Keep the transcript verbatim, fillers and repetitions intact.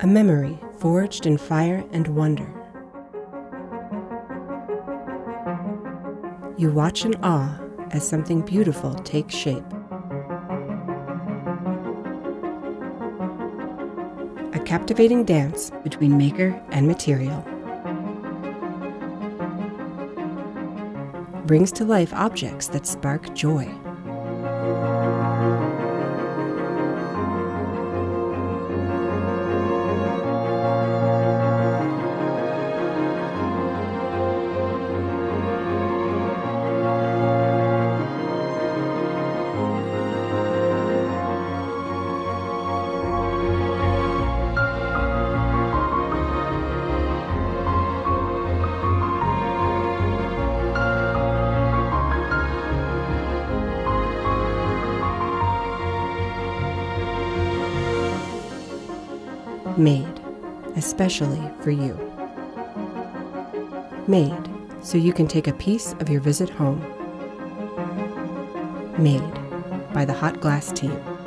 a memory forged in fire and wonder. You watch in awe as something beautiful takes shape. A captivating dance between maker and material brings to life objects that spark joy. Made especially for you. Made so you can take a piece of your visit home. Made by the Hot Glass Team.